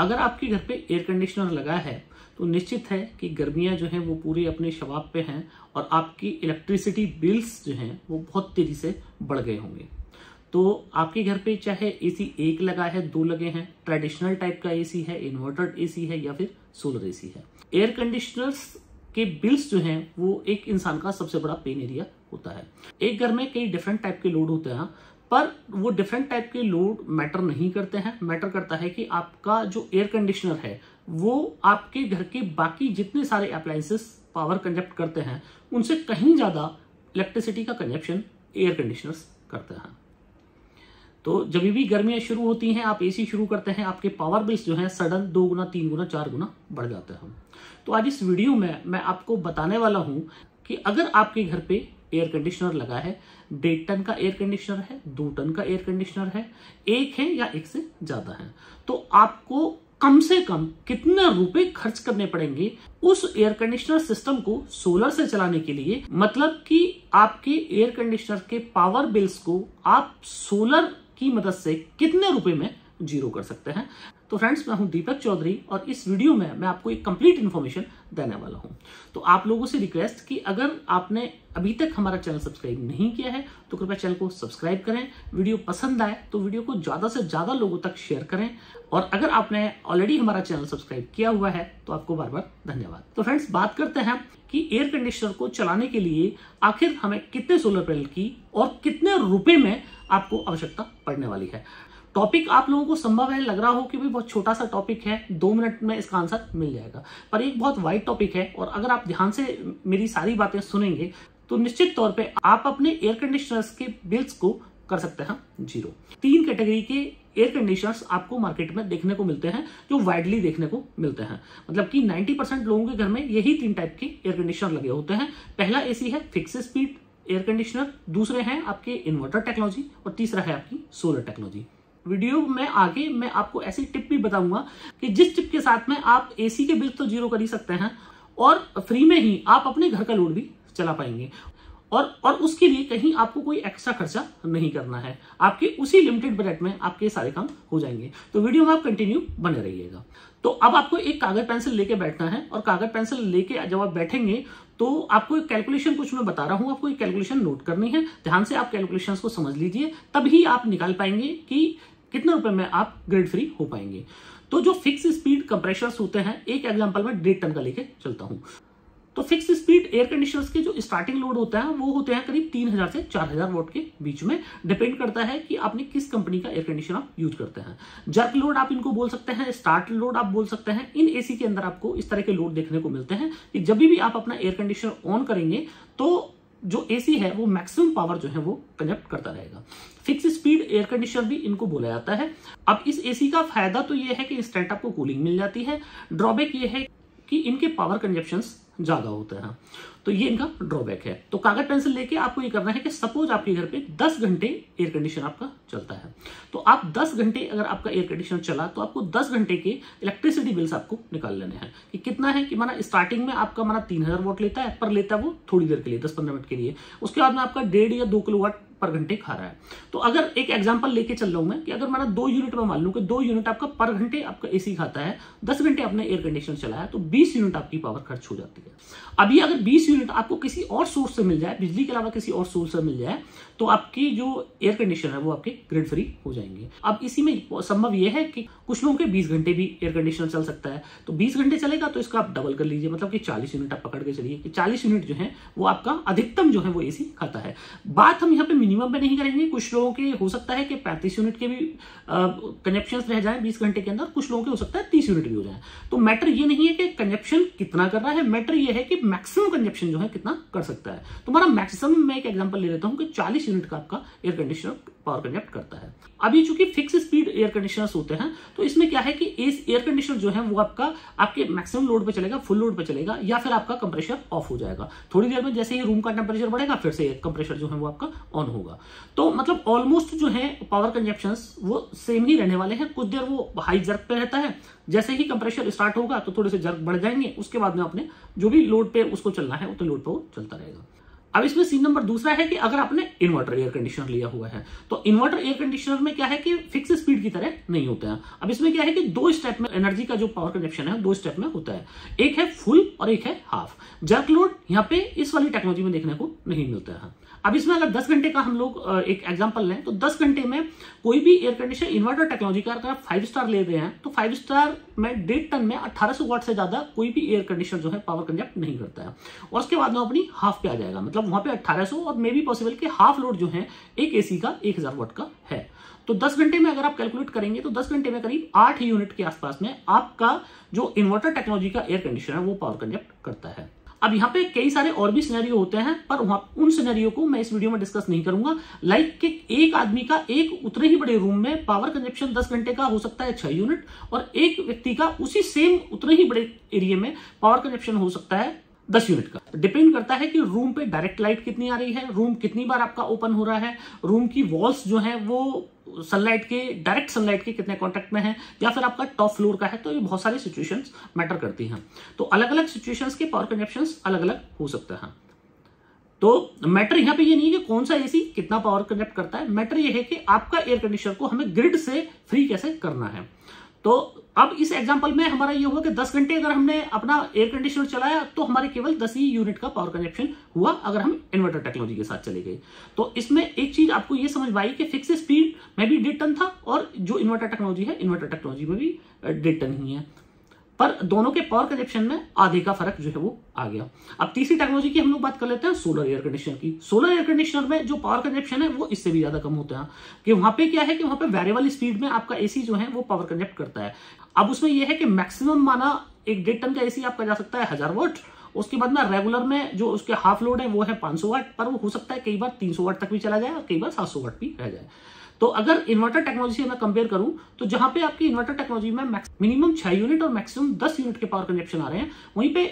अगर आपके घर पे एयर कंडीशनर लगा है तो निश्चित है कि गर्मियां जो हैं वो पूरी अपने शबाब पे हैं और आपकी इलेक्ट्रिसिटी बिल्स जो हैं वो बहुत तेजी से बढ़ गए होंगे। तो आपके घर पे चाहे एसी एक लगा है, दो लगे हैं, ट्रेडिशनल टाइप का एसी है, इन्वर्टेड एसी है या फिर सोलर एसी है, एयर कंडीशनर्स के बिल्स जो हैं वो एक इंसान का सबसे बड़ा पेन एरिया होता है। एक घर में कई डिफरेंट टाइप के लोड होते हैं, पर वो डिफरेंट टाइप के लोड मैटर नहीं करते हैं। मैटर करता है कि आपका जो एयर कंडीशनर है वो आपके घर के बाकी जितने सारे अप्लायंसेस पावर कंजप्ट करते हैं उनसे कहीं ज़्यादा इलेक्ट्रिसिटी का कंजप्शन एयर कंडीशनर्स करते हैं। तो जब भी गर्मियाँ शुरू होती हैं, आप एसी शुरू करते हैं, आपके पावर बिल्स जो हैं सडन 2 गुना 3 गुना 4 गुना बढ़ जाते हैं। तो आज इस वीडियो में मैं आपको बताने वाला हूँ कि अगर आपके घर पे एयर कंडीशनर लगा है, 1.5 टन का एयर कंडीशनर है, 2 टन का एयर कंडीशनर है, एक है या एक से ज्यादा है, तो आपको कम से कम कितने रुपए खर्च करने पड़ेंगे उस एयर कंडीशनर सिस्टम को सोलर से चलाने के लिए। मतलब कि आपके एयर कंडीशनर के पावर बिल्स को आप सोलर की मदद से कितने रुपए में जीरो कर सकते हैं। तो फ्रेंड्स, मैं हूं दीपक चौधरी और इस वीडियो में मैं आपको एक कंप्लीट इन्फॉर्मेशन देने वाला हूं। तो आप लोगों से रिक्वेस्ट कि अगर आपने अभी तक हमारा चैनल सब्सक्राइब नहीं किया है तो कृपया चैनल को सब्सक्राइब करें। वीडियो पसंद आए तो वीडियो को ज़्यादा से ज़्यादा लोगों तक शेयर करें और अगर आपने ऑलरेडी हमारा चैनल सब्सक्राइब किया हुआ है तो आपको बार बार धन्यवाद। तो फ्रेंड्स, बात करते हैं कि एयर कंडीशनर को चलाने के लिए आखिर हमें कितने सोलर पैनल की और कितने रुपये में आपको आवश्यकता पड़ने वाली है। टॉपिक आप लोगों को संभव है लग रहा हो कि भाई बहुत छोटा सा टॉपिक है, 2 मिनट में इसका आंसर मिल जाएगा, पर एक बहुत वाइड टॉपिक है और अगर आप ध्यान से मेरी सारी बातें सुनेंगे तो निश्चित तौर पे आप अपने एयर कंडीशनर्स के बिल्स को कर सकते हैं जीरो। 3 कैटेगरी के एयर कंडीशनर्स आपको मार्केट में देखने को मिलते हैं जो वाइडली देखने को मिलते हैं, मतलब कि 90% लोगों के घर में यही 3 टाइप के एयर कंडीशनर लगे होते हैं। पहला एसी है, फिक्स स्पीड एयर कंडीशनर, दूसरे हैं आपके इन्वर्टर टेक्नोलॉजी और तीसरा है आपकी सोलर टेक्नोलॉजी। वीडियो में आगे मैं आपको ऐसी टिप भी बताऊंगा कि जिस टिप के साथ में आप एसी के बिल तो जीरो कर ही सकते हैं और फ्री में ही आप अपने घर का लोड भी चला पाएंगे और उसके लिए कहीं आपको कोई एक्स्ट्रा खर्चा नहीं करना है, आपके उसी लिमिटेड बजट में आपके सारे काम हो जाएंगे। तो वीडियो में आप कंटिन्यू बने रहिएगा। तो अब आपको एक कागज पेंसिल लेके बैठना है और कागज पेंसिल लेके जब आप बैठेंगे तो आपको एक कैलकुलेशन, कुछ मैं बता रहा हूं, आपको एक कैलकुलेशन नोट करनी है। ध्यान से आप कैलकुलेशन को समझ लीजिए, तभी आप निकाल पाएंगे कि कितने रुपए में आप ग्रिड फ्री हो पाएंगे। तो जो फिक्स स्पीड कंप्रेशर्स होते हैं, एक एग्जांपल में 1.5 टन का लेके चलता हूं, तो फिक्स स्पीड एयर कंडीशनर्स के जो स्टार्टिंग लोड होता है वो होते हैं करीब 3000 से 4000 वॉट के बीच में। डिपेंड करता है कि आपने किस कंपनी का एयर कंडीशनर आप यूज करते हैं। जर्क लोड आप इनको बोल सकते हैं, स्टार्ट लोड आप बोल सकते हैं। इन एसी के अंदर आपको इस तरह के लोड देखने को मिलते हैं कि जब भी आप अपना एयर कंडीशनर ऑन करेंगे तो जो एसी है वो मैक्सिमम पावर जो है वो कंजप्ट करता रहेगा। फिक्स स्पीड एयर कंडीशनर भी इनको बोला जाता है। अब इस एसी का फायदा तो ये है कि इंस्टेंट आपको कूलिंग मिल जाती है, ड्रॉबैक ये है कि इनके पावर कंजप्शंस ज्यादा होते हैं, तो ये इनका ड्रॉबैक है। तो कागज पेंसिल लेके आपको ये करना है कि सपोज आपके घर पे 10 घंटे एयर कंडीशन आपका चलता है, तो आप 10 घंटे अगर आपका एयर कंडीशन चला तो आपको 10 घंटे के इलेक्ट्रिसिटी बिल्स आपको निकाल लेने हैं कि कितना है। कि माना स्टार्टिंग में आपका माना 3000 वॉट लेता है, पर लेता है वो थोड़ी देर के लिए, 10-15 मिनट के लिए, उसके बाद में आपका 1.5 या 2 किलोवाट पर घंटे खा रहा है। तो अगर एक एग्जांपल लेके चल रहा हूं मैं कि अगर मैंने 2 यूनिट में मान लूं कि 2 यूनिट आपका पर घंटे आपका एसी खाता है, 10 घंटे आपने एयर कंडीशन चलाया तो 20 यूनिट आपकी पावर खर्च हो जाती है। अभी अगर 20 यूनिट आपको किसी और सोर्स से मिल जाए, बिजली के अलावा किसी और सोर्स से मिल जाए, तो आपकी जो एयर कंडीशन है वो आपके ग्रिड फ्री हो जाएंगे। अब इसी में संभव यह है कि कुछ लोगों के 20 घंटे भी एयर कंडीशनर चल सकता है, तो 20 घंटे चलेगा तो इसका आप डबल कर लीजिए, मतलब कि 40 यूनिट आप पकड़ के चलिए कि 40 यूनिट जो है वो आपका अधिकतम जो है वो एसी खाता है। बात हम यहाँ पे मिनिमम पे नहीं करेंगे, कुछ लोगों के हो सकता है कि 35 यूनिट के भी कंजप्शन रह जाए 20 घंटे के अंदर, कुछ लोगों के हो सकता है 30 यूनिट भी हो जाए। तो मैटर ये नहीं है कि कंजप्शन कितना कर रहा है, मैटर ये है कि मैक्सिमम कंजप्शन जो है कितना कर सकता है। तुम्हारा मैक्सिमम मैं एक एग्जांपल ले लेता हूं कि 40 यूनिट का आपका एयर कंडीशनर पावर कंजप्ट करता है। अभी चूंकि फिक्स स्पीड एयर कंडीशनर्स होते हैं तो इसमें क्या है कि इस एयर कंडीशनर जो है वो आपका आपके मैक्सिमम लोड पे चलेगा, फुल लोड पे चलेगा, या फिर आपका कंप्रेशर ऑफ हो जाएगा थोड़ी देर में। जैसे ही रूम का टेम्परेचर बढ़ेगा फिर से कंप्रेशर जो है वो आपका ऑन होगा। तो मतलब ऑलमोस्ट जो है पावर कंजप्शंस वो सेम ही रहने वाले हैं। कुछ देर वो हाई जर्क पे रहता है, जैसे ही कंप्रेशर स्टार्ट होगा तो थोड़े से जर्क बढ़ जाएंगे, उसके बाद में आपने जो भी लोड पे उसको चलना है उतने लोड पे वो चलता रहेगा। अब इसमें सीन नंबर दूसरा है कि अगर आपने इन्वर्टर एयर कंडीशनर लिया हुआ है तो इन्वर्टर एयर कंडीशनर में क्या है कि फिक्स स्पीड की तरह नहीं होते हैं। अब इसमें क्या है कि दो स्टेप में एनर्जी का जो पावर कंजप्शन है दो स्टेप में होता है, एक है फुल और एक है हाफ। जर्क लोड यहाँ पे इस वाली टेक्नोलॉजी में देखने को नहीं मिलता है। अब इसमें अगर 10 घंटे का हम लोग एक एग्जांपल लें तो 10 घंटे में कोई भी एयर कंडीशनर इन्वर्टर टेक्नोलॉजी का अगर 5 स्टार ले रहे हैं तो 5 स्टार में 1.5 टन में 1800 वाट से ज्यादा कोई भी एयर कंडीशनर जो है पावर कंजप्ट नहीं करता है। और उसके बाद में अपनी हाफ पे आ जाएगा, मतलब वहां पे 1800 और मे बी पॉसिबल कि हाफ लोड जो है एक एसी का 1000 वाट का है। तो 10 घंटे में अगर आप कैलकुलेट करेंगे तो 10 घंटे में करीब 8 यूनिट के आसपास में आपका जो इन्वर्टर टेक्नोलॉजी का एयर कंडीशनर है वो पावर कंजप्ट करता है। अब यहाँ पे कई सारे और भी सिनेरियो होते हैं पर वहां उन सिनेरियो को मैं इस वीडियो में डिस्कस नहीं करूंगा। लाइक के एक आदमी का एक उतने ही बड़े रूम में पावर कंजप्शन 10 घंटे का हो सकता है 6 यूनिट और एक व्यक्ति का उसी सेम उतने ही बड़े एरिया में पावर कंजप्शन हो सकता है 10 यूनिट का। डिपेंड करता है कि रूम पे डायरेक्ट लाइट कितनी आ रही है, रूम कितनी बार आपका ओपन हो रहा है, रूम की वॉल्स जो है वो सनलाइट के डायरेक्ट सनलाइट के कितने कांटेक्ट में है, या फिर आपका टॉप फ्लोर का है। तो ये बहुत सारी सिचुएशंस मैटर करती हैं। तो अलग अलग सिचुएशंस के पावर कंजप्शंस अलग अलग हो सकते हैं। तो मैटर यहाँ पे ये नहीं है कि कौन सा एसी कितना पावर कंजप्ट करता है, मैटर ये है कि आपका एयर कंडीशनर को हमें ग्रिड से फ्री कैसे करना है। तो अब इस एग्जांपल में हमारा ये हुआ कि 10 घंटे अगर हमने अपना एयर कंडीशनर चलाया तो हमारे केवल 10 ही यूनिट का पावर कंजप्शन हुआ अगर हम इन्वर्टर टेक्नोलॉजी के साथ चले गए। तो इसमें एक चीज आपको ये समझ में आई कि फिक्स स्पीड में भी 1.5 टन था और जो इन्वर्टर टेक्नोलॉजी है इन्वर्टर टेक्नोलॉजी में भी 1.5 टन ही है, पर दोनों के पावर कंजप्शन में आधे का फर्क जो है वो आ गया। अब तीसरी टेक्नोलॉजी की हम लोग बात कर लेते हैं सोलर एयर कंडीशनर की। सोलर एयर कंडीशनर में जो पावर कंजप्शन है वो इससे भी ज्यादा कम होता है कि वहां पे क्या है कि वहां पे वेरिएबल स्पीड में आपका एसी जो है वो पावर कंजप्ट करता है। अब उसमें यह है कि मैक्सिमम माना 1.5 टन का एसी आपका जा सकता है 1000 वाट, उसके बाद में रेगुलर में जो उसके हाफ लोड है वो है 500 वाट, पर वो हो सकता है कई बार 300 वाट तक भी चला जाए और कई बार 700 वाट भी रह जाए। तो अगर इन्वर्टर टेक्नोलॉजी से मैं कंपेयर करूं तो जहां पे आपकी इन्वर्टर टेक्नोलॉजी में मिनिमम 6 यूनिट और मैक्सिमम 10 यूनिट के पावर कंजप्शन आ रहे हैं, वहीं पे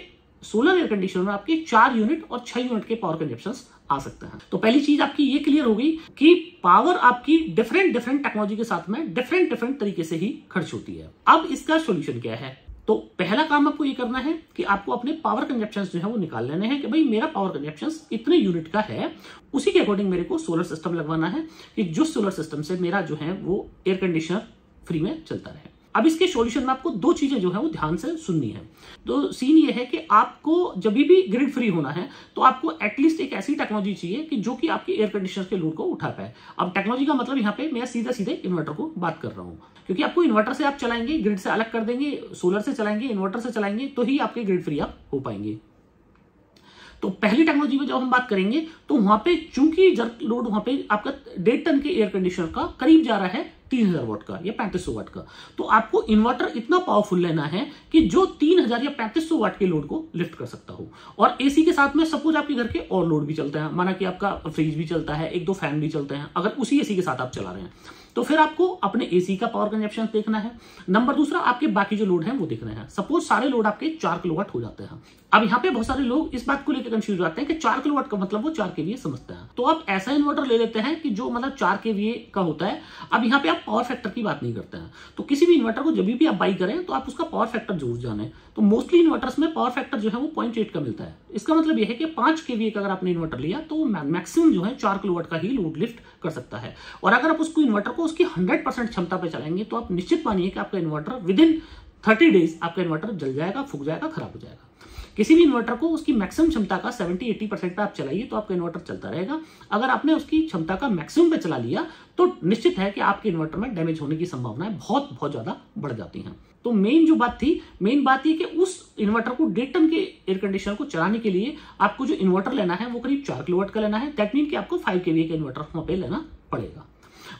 सोलर एयर कंडीशनर में आपके 4 यूनिट और 6 यूनिट के पावर कंजप्शन आ सकते हैं। तो पहली चीज आपकी ये क्लियर हो गई कि पावर आपकी डिफरेंट टेक्नोलॉजी के साथ में डिफरेंट तरीके से ही खर्च होती है। अब इसका सोल्यूशन क्या है? तो पहला काम आपको ये करना है कि आपको अपने पावर कंजप्शंस जो है वो निकाल लेने हैं कि भाई मेरा पावर कंजप्शंस इतने यूनिट का है, उसी के अकॉर्डिंग मेरे को सोलर सिस्टम लगवाना है कि जो सोलर सिस्टम से मेरा जो है वो एयर कंडीशनर फ्री में चलता रहे। अब इसके सॉल्यूशन में आपको दो चीजें जो है वो ध्यान से सुननी है। तो सीन ये है कि आपको जब भी ग्रिड फ्री होना है तो आपको एटलीस्ट एक ऐसी टेक्नोलॉजी चाहिए कि जो कि आपके एयर कंडीशनर के लोड को उठा पाए। अब टेक्नोलॉजी का मतलब यहाँ पे मैं सीधे इन्वर्टर को बात कर रहा हूँ, क्योंकि आपको इन्वर्टर से आप चलाएंगे, ग्रिड से अलग कर देंगे, सोलर से चलाएंगे, इन्वर्टर से चलाएंगे तो ही आपके ग्रिड फ्री आप हो पाएंगे। तो पहली टेक्नोलॉजी में जब हम बात करेंगे तो वहां पे चूंकि जर्क लोड वहां पे आपका 1.5 टन के एयर कंडीशनर का करीब जा रहा है 3000 वाट का या 3500 वाट का, तो आपको इन्वर्टर इतना पावरफुल लेना है कि जो 3000 या 3500 वाट के लोड को लिफ्ट कर सकता हो। और एसी के साथ में सपोज आपके घर के और लोड भी चलते हैं, माना कि आपका फ्रिज भी चलता है, 1-2 फैन भी चलते हैं, अगर उसी एसी के साथ आप चला रहे हैं तो फिर आपको अपने एसी का पावर कंजप्शन देखना है। नंबर दूसरा, आपके बाकी जो लोड हैं वो देखना है। सपोज सारे लोड आपके 4 किलोवाट हो जाते हैं। अब यहाँ पे बहुत सारे लोग इस बात को लेकर कंफ्यूज रहते हैं कि 4 किलोवाट का मतलब वो 4 KVA समझते हैं। तो आप ऐसा इन्वर्टर ले लेते हैं कि जो मतलब 4 KVA का होता है। अब यहाँ पे आप पावर फैक्टर की बात नहीं करते हैं, तो किसी भी इन्वर्टर को जब भी आप बाई करें तो आप उसका पावर फैक्टर जरूर जाने। तो मोस्टली इन्वर्टर्स में पावर फैक्टर जो है वो 0.8 का मिलता है। इसका मतलब यह है कि 5 KVA का अगर आपने इन्वर्टर लिया तो मैक्सिमम जो है 4 किलोवाट का ही लोड लिफ्ट कर सकता है। और अगर आप उसको इन्वर्टर को उसकी 100% क्षमता पे चलाएंगे तो आप निश्चित मानिए कि आपका इन्वर्टर विदिन 30 डेज आपका इन्वर्टर जल जाएगा, फूक जाएगा, खराब हो जाएगा। किसी भी इन्वर्टर को उसकी मैक्सिमम क्षमता का 70-80% पे आप चलाइए तो आपका इन्वर्टर चलता रहेगा। अगर आपने उसकी क्षमता का मैक्सिमम पे चला लिया तो निश्चित है कि आपके इन्वर्टर में डैमेज होने की संभावनाएं बहुत ज्यादा बढ़ जाती हैं। तो मेन बात ये कि उस इन्वर्टर को 1.5 टन के एयर कंडीशनर को चलाने के लिए आपको जो इन्वर्टर लेना है वो करीब 4 किलोवाट का लेना है। दैट मीन कि आपको 5 KVA का इन्वर्टर वहां पे लेना पड़ेगा।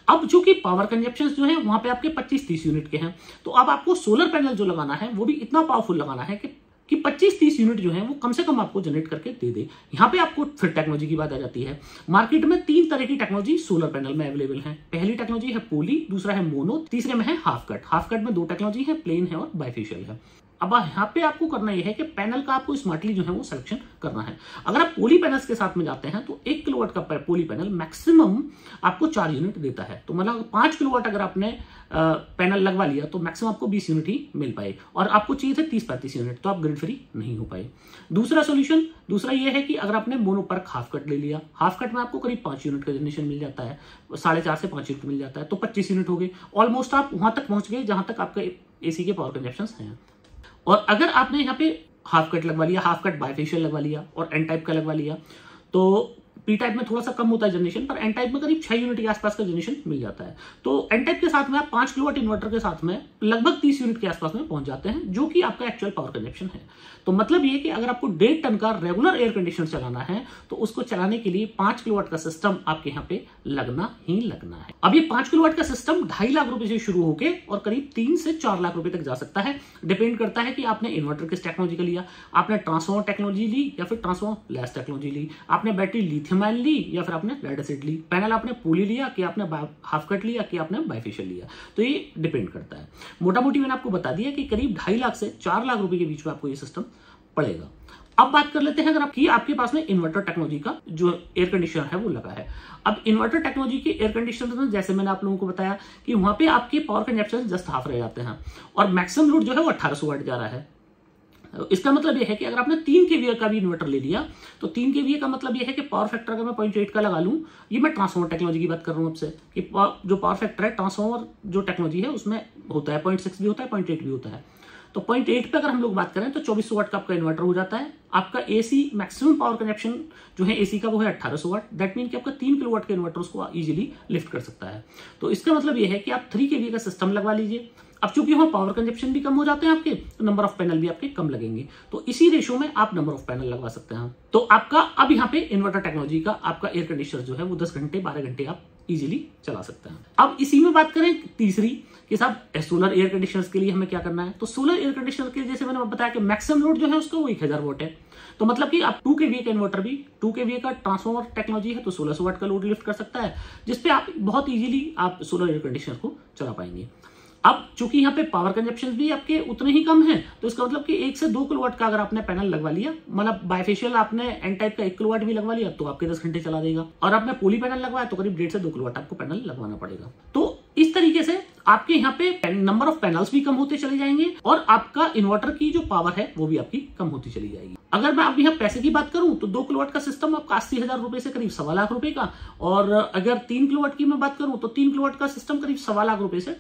अब जो कि पावर कंजप्शन जो है वहां पे आपके 25-30 यूनिट के हैं, तो अब आपको सोलर पैनल जो लगाना है वो भी इतना पावरफुल लगाना है कि 25-30 यूनिट जो है वो कम से कम आपको जनरेट करके दे दे। यहाँ पे आपको फिर टेक्नोलॉजी की बात आ जाती है। मार्केट में 3 तरह की टेक्नोलॉजी सोलर पैनल में अवेलेबल है। पहली टेक्नोलॉजी है पोली, दूसरा है मोनो, तीसरे में है हाफ कट। हाफ कट में 2 टेक्नोलॉजी है, प्लेन है और बायफेशियल है। अब यहाँ पे आपको करना यह है कि पैनल का आपको स्मार्टली जो है वो सिलेक्शन करना है। अगर आप पोली पैनल्स के साथ में जाते हैं तो 1 किलोवाट का पोली पैनल मैक्सिमम आपको 4 यूनिट देता है। तो मतलब 5 किलोवाट अगर आपने पैनल लगवा लिया तो मैक्सिमम आपको 20 यूनिट ही मिल पाए, और आपको चाहिए थे 30-35 यूनिट, तो आप ग्रिड फ्री नहीं हो पाए। दूसरा सोल्यूशन दूसरा यह है कि अगर आपने मोनो पर्क हाफ कट ले लिया, हाफ कट में आपको करीब 5 यूनिट का जनरेशन मिल जाता है, 4.5 से 5 यूनिट मिल जाता है, तो 25 यूनिट हो गए। ऑलमोस्ट आप वहां तक पहुंच गए जहां तक आपका एसी के पावर कंजप्शन हैं। और अगर आपने यहाँ पे हाफ कट लगवा लिया, हाफ कट बायफेशियल लगवा लिया और एन टाइप का लगवा लिया, तो पी टाइप में थोड़ा सा कम होता है जनरेशन, पर एन टाइप में करीब 6 यूनिट के आसपास का जनरेशन मिल जाता है। तो एन टाइप के साथ में आप 5 किलोवाट इन्वर्टर के साथ में लगभग 30 यूनिट के आसपास में पहुंच जाते हैं, जो कि आपका एक्चुअल पावर कंजप्शन है। तो मतलब ये कि अगर आपको 1.5 टन का रेगुलर एयर कंडीशनर चलाना है तो उसको चलाने के लिए 5 किलोवाट का सिस्टम आपके यहाँ पे लगना ही लगना है। अब ये 5 किलोवाट का सिस्टम 2.5 लाख रुपए से शुरू होकर और करीब 3 से 4 लाख रुपए तक जा सकता है। डिपेंड करता है कि आपने इन्वर्टर किस टेक्नोलॉजी का लिया, आपने ट्रांसफॉर्मर टेक्नोलॉजी ली या फिर ट्रांसफॉर्मर लेस टेक्नोलॉजी ली, आपने बैटरी लिथियम ली या फिर आपने लेड एसिड ली, पैनल आपने पूली लिया कि आपने हाफ कट लिया कि आपने बायफेशियल लिया। तो ये डिपेंड करता है। मोटा मोटी मैंने आपको बता दिया कि करीब 2.5 लाख से 4 लाख रुपए के बीच में आपको ये सिस्टम पड़ेगा। अब बात कर लेते हैं अगर आपके पास में इन्वर्टर टेक्नोलॉजी का जो एयर कंडीशनर है वो लगा है। अब इन्वर्टर टेक्नोलॉजी के एयर कंडीशनर में जैसे मैंने आप लोगों को बताया कि वहां पे आपके पावर कंजप्शन जस्ट हाफ रह जाते हैं और मैक्सिमम लोड जो है वो 1800 वाट जा रहा है। इसका मतलब यह है कि अगर आपने 3 kVA का भी इन्वर्टर ले लिया तो 3 kVA का मतलब यह है कि पावर फैक्टर अगर मैं 0.8 का लगा लूं, ये मैं ट्रांसफॉर्मर टेक्नोलॉजी की बात कर रहा हूं आपसे, कि जो पावर फैक्टर है ट्रांसफॉर्मर जो टेक्नोलॉजी है उसमें होता है 0.6 भी होता है 0.8 भी होता है। तो 0.8 पे अगर हम लोग बात करें तो 2400 वाट का आपका इन्वर्टर हो जाता है। आपका एसी मैक्सिमम पावर कंजप्शन जो है एसी का वो है 1800 वाट। दैट मीन कि आपका 3 किलोवाट का इन्वर्टर उसको ईजिली लिफ्ट कर सकता है। तो इसका मतलब यह है कि आप 3 kVA का सिस्टम लगवा लीजिए। अब चूंकि वहां पावर कंजप्शन भी कम हो जाते हैं आपके, तो नंबर ऑफ पैनल भी आपके कम लगेंगे, तो इसी रेशो में आप नंबर ऑफ पैनल लगवा सकते हैं। तो आपका अब यहाँ पे इन्वर्टर टेक्नोलॉजी का आपका एयर कंडीशनर जो है वो 10 घंटे 12 घंटे आप इजीली चला सकते हैं। अब इसी में बात करें तीसरी कि साहब सोलर एयर कंडीशनर्स के लिए हमें क्या करना है, तो सोलर एयर कंडीशनर के लिए जैसे मैंने बताया कि मैक्सिमम लोड जो है उसका वो 1000 वाट है। तो मतलब कि आप 2 kVA का इन्वर्टर भी 2 kVA का ट्रांसफॉर्मर टेक्नोलॉजी है तो 1600 वाट का लोड लिफ्ट कर सकता है, जिसपे आप बहुत ईजिली आप सोलर एयर कंडीशनर को चला पाएंगे। अब चूंकि यहाँ पे पावर कंजप्शन भी आपके उतने ही कम हैं, तो इसका मतलब कि 1 से 2 किलोवाट का अगर आपने पैनल लगवा लिया, मतलब बायफेशियल आपने एन टाइप का 1 किलोवाट भी लगवा लिया तो आपके 10 घंटे चला देगा, और आपने पोली पैनल लगवाया तो करीब 1.5 से 2 किलोवाट आपको पैनल लगवाना पड़ेगा। तो इस तरीके से आपके यहाँ पे नंबर ऑफ पैनल्स भी कम होते चले जाएंगे और आपका इन्वर्टर की जो पावर है वो भी आपकी कम होती चली जाएगी। अगर मैं आप यहाँ पैसे की बात करूं तो 2 किलोवाट का सिस्टम आपका 80,000 रुपए से करीब 1.25 लाख रुपए का, और अगर 3 किलोवाट की मैं बात करूं तो 3 किलोवाट का सिस्टम करीब 1.25 लाख रुपए से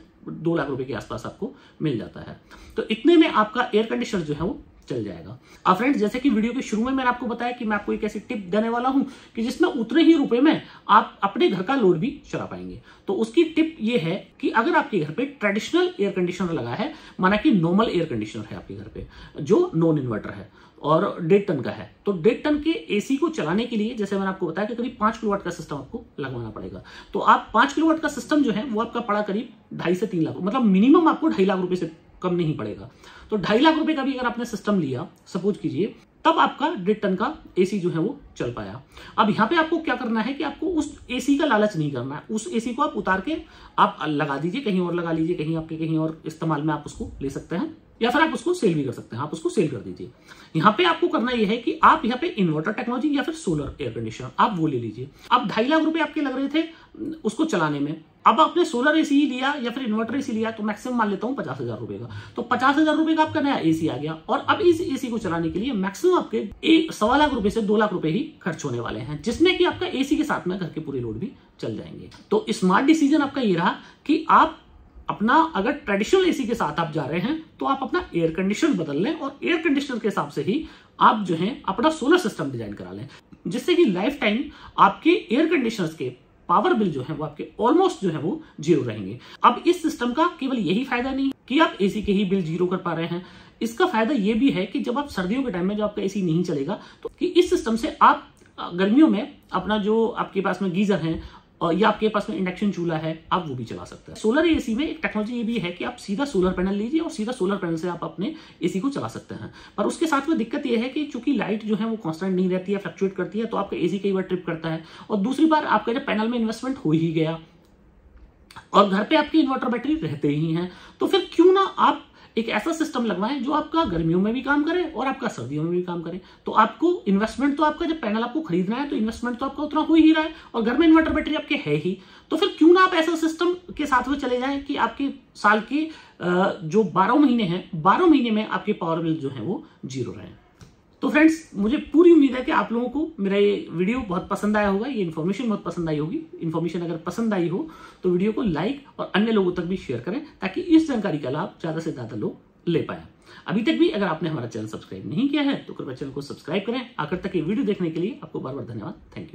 2 लाख रुपए के आसपास आपको मिल जाता है। तो इतने में आपका एयर कंडीशनर जो है वो चल जाएगा। अब फ्रेंड्स, जैसे कि वीडियो के शुरू में मैंने आपको बताया कि मैं आपको एक ऐसी टिप देने वाला हूं कि जिसमें उतने ही रुपए में आप अपने घर का लोड भी चला पाएंगे। तो उसकी टिप ये है कि अगर आपके घर पे ट्रेडिशनल एयर कंडीशनर लगा है, माना कि नॉर्मल एयर कंडीशनर है आपके घर पे जो नॉन इन्वर्टर है और 1.5 टन का है, तो 1.5 टन के एसी को चलाने के लिए जैसे मैंने आपको बताया कि करीब 5 किलोवाट का सिस्टम आपको लगवाना पड़ेगा। तो आप 5 किलोवाट का सिस्टम जो है वो आपका पड़ा करीब 2.5 से 3 लाख, मतलब मिनिमम आपको 2.5 लाख रुपए से कम नहीं पड़ेगा। तो 2.5 लाख रुपए का भी अगर आपने सिस्टम लिया, सपोज कीजिए, तब आपका 1.5 टन का एसी जो है वो चल पाया। अब यहाँ पे आपको क्या करना है कि आपको उस एसी का लालच नहीं करना है, उस एसी को आप उतार के आप लगा दीजिए, कहीं और लगा लीजिए, कहीं आपके कहीं और इस्तेमाल में आप उसको ले सकते हैं या फिर आप उसको सेल भी कर सकते हैं, आप उसको सेल कर दीजिए। यहाँ पे आपको करना यह है कि आप यहाँ पे इन्वर्टर टेक्नोलॉजी या फिर सोलर एयर कंडीशनर आप वो ले लीजिए। आप 2.5 लाख रुपए आपके लग रहे थे उसको चलाने में, अब आपने सोलर एसी लिया या फिर इन्वर्टर एसी लिया तो मैक्सिमम मान लेता हूं 50,000 रुपए का, तो 50,000 रुपए का आपका नया एसी आ गया। और अब इस एसी को चलाने के लिए मैक्सिमम आपके 1.25 लाख से 2 लाख रुपए ही खर्च होने वाले हैं, जिसमें कि आपका एसी के साथ में घर के पूरे लोड भी चल जाएंगे। तो स्मार्ट डिसीजन आपका ये रहा कि आप अपना अगर ट्रेडिशनल एसी के साथ आप जा रहे हैं तो आप अपना एयर कंडीशनर बदल लें और एयर कंडीशनर के हिसाब से ही आप जो है अपना सोलर सिस्टम डिजाइन करा लें, जिससे कि लाइफ टाइम आपके एयर कंडीशनर्स के पावर बिल जो है वो आपके ऑलमोस्ट जो है वो जीरो रहेंगे। अब इस सिस्टम का केवल यही फायदा नहीं कि आप एसी के ही बिल जीरो कर पा रहे हैं, इसका फायदा ये भी है कि जब आप सर्दियों के टाइम में जब आपका एसी नहीं चलेगा तो कि इस सिस्टम से आप गर्मियों में अपना जो आपके पास में गीजर है या आपके पास में इंडक्शन चूल्हा है आप वो भी चला सकते हैं। सोलर एसी में एक टेक्नोलॉजी ये भी है कि आप सीधा सोलर पैनल लीजिए और सीधा सोलर पैनल से आप अपने एसी को चला सकते हैं, पर उसके साथ में दिक्कत ये है कि चूंकि लाइट जो है वो कांस्टेंट नहीं रहती है, फ्लक्चुएट करती है, तो आपका एसी कई बार ट्रिप करता है, और दूसरी बार आपका जब पैनल में इन्वेस्टमेंट हो ही गया और घर पर आपकी इन्वर्टर बैटरी रहते ही हैं तो फिर क्यों ना आप एक ऐसा सिस्टम लगवाएं जो आपका गर्मियों में भी काम करे और आपका सर्दियों में भी काम करे। तो आपको इन्वेस्टमेंट तो आपका, जब पैनल आपको खरीदना है तो इन्वेस्टमेंट तो आपका उतना हो ही रहा है, और घर में इन्वर्टर बैटरी आपके है ही, तो फिर क्यों ना आप ऐसा सिस्टम के साथ में चले जाएं कि आपके साल के जो 12 महीने हैं, 12 महीने में आपके पावर बिल जो है वो जीरो रहे। तो फ्रेंड्स, मुझे पूरी उम्मीद है कि आप लोगों को मेरा ये वीडियो बहुत पसंद आया होगा, ये इन्फॉर्मेशन बहुत पसंद आई होगी। इन्फॉर्मेशन अगर पसंद आई हो तो वीडियो को लाइक और अन्य लोगों तक भी शेयर करें, ताकि इस जानकारी का लाभ ज़्यादा से ज़्यादा लोग ले पाए। अभी तक भी अगर आपने हमारा चैनल सब्सक्राइब नहीं किया है तो कृपया चैनल को सब्सक्राइब करें। आखिर तक ये वीडियो देखने के लिए आपको बार बार धन्यवाद। Thank you.